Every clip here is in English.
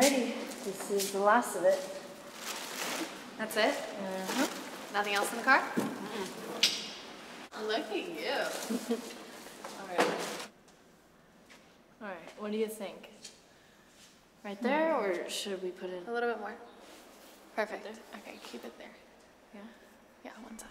Alrighty, this is the last of it. That's it? Mm-hmm. Nothing else in the car? Mm-hmm. Look at you. Alright. Alright, what do you think? Right there, or should we put it in? A little bit more. Perfect. Right there? Okay, keep it there. Yeah? Yeah, one sec.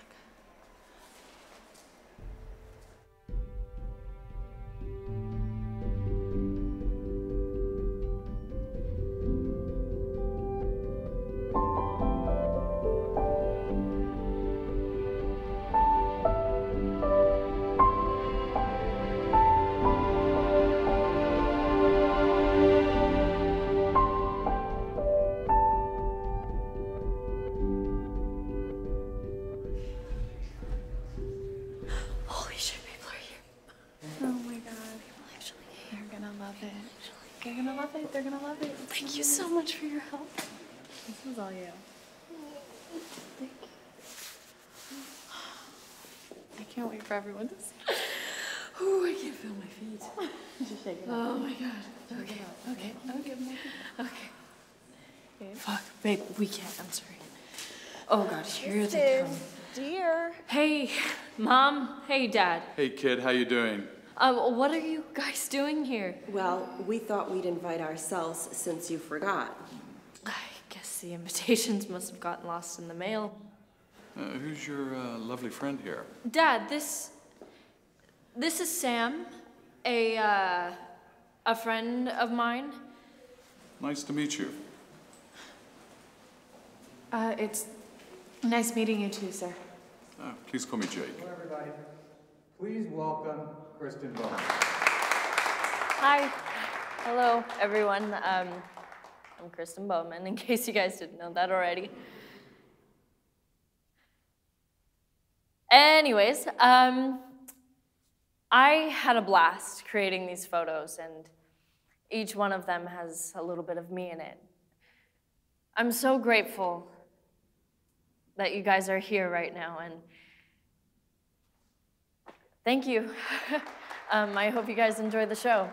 They're gonna love it. They're gonna love it. Thank you so much for your help. This is all you. Thank you. I can't wait for everyone to see. Oh, I can't feel my feet. Just shake it up. Oh my god. Okay. Okay. Okay. Okay. Fuck, babe. We can't. I'm sorry. Oh god, here they come. Dear. Hey, Mom. Hey, Dad. Hey, kid. How you doing? What are you guys doing here? Well, we thought we'd invite ourselves since you forgot. I guess the invitations must have gotten lost in the mail. Who's your lovely friend here? Dad, this is Sam, a friend of mine. Nice to meet you. It's nice meeting you too, sir. Please call me Jake. Hello, everybody. Please welcome Kristen Bowen. Hi. Hello, everyone. I'm Kristen Bowman, in case you guys didn't know that already. Anyways, I had a blast creating these photos, and each one of them has a little bit of me in it. I'm so grateful that you guys are here right now, and thank you. I hope you guys enjoy the show.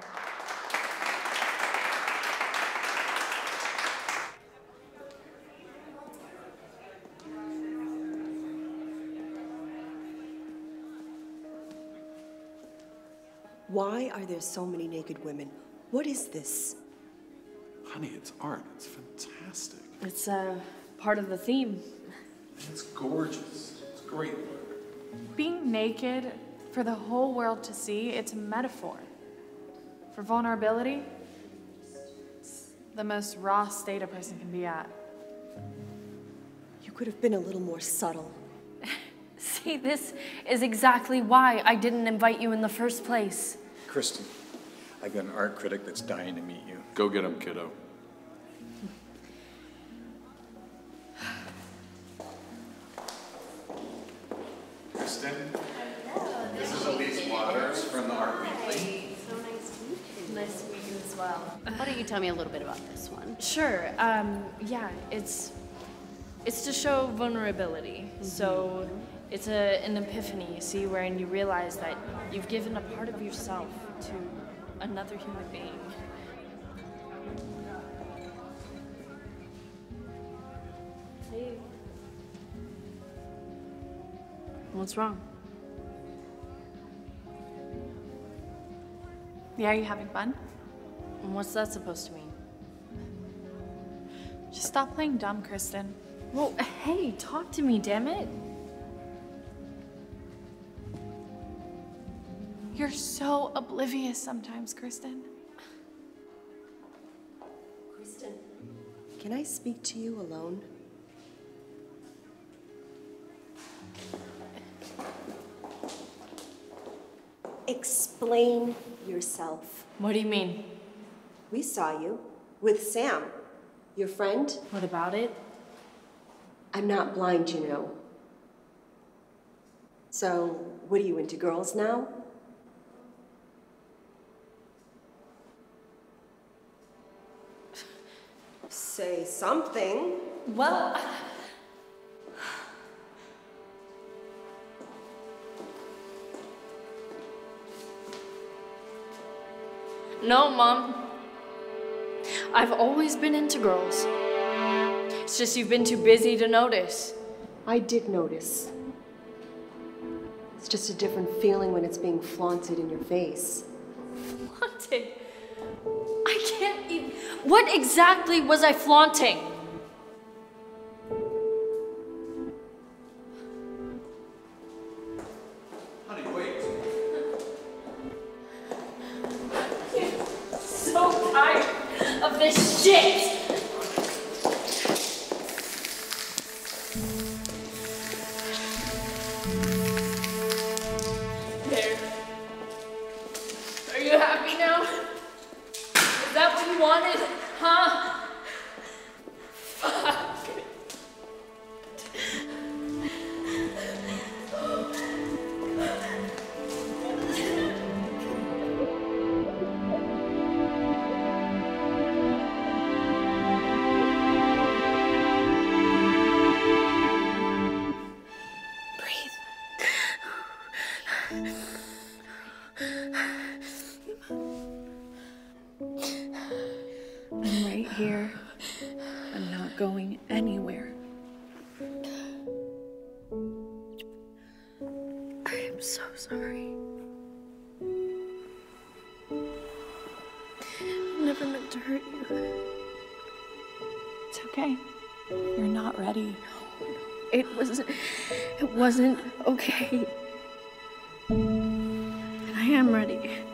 Why are there so many naked women? What is this? Honey, it's art. It's fantastic. It's part of the theme. It's gorgeous. It's great work. Being naked for the whole world to see, it's a metaphor for vulnerability. It's the most raw state a person can be at. You could have been a little more subtle. See, this is exactly why I didn't invite you in the first place. Kristen, I've got an art critic that's dying to meet you. Go get him, kiddo. Kristen? From the Art Weekly. So nice to meet you. Nice to meet you as well. Why don't you tell me a little bit about this one? Sure. Yeah, it's to show vulnerability. Mm-hmm. So it's an epiphany, you see, wherein you realize that you've given a part of yourself to another human being. Hey. What's wrong? Yeah, are you having fun? And what's that supposed to mean? Just stop playing dumb, Kristen. Well, hey, talk to me, damn it. You're so oblivious sometimes, Kristen. Kristen, can I speak to you alone? Explain yourself. What do you mean? We saw you with Sam, your friend. What about it? I'm not blind, you know. So, what are you, into girls now? Say something. Well... No, Mom. I've always been into girls. It's just you've been too busy to notice. I did notice. It's just a different feeling when it's being flaunted in your face. Flaunted? I can't even... What exactly was I flaunting? Honey, wait. I'm so tired of this shit. Here, I'm not going anywhere. I am so sorry. I never meant to hurt you. It's okay. You're not ready. It wasn't okay. And I am ready.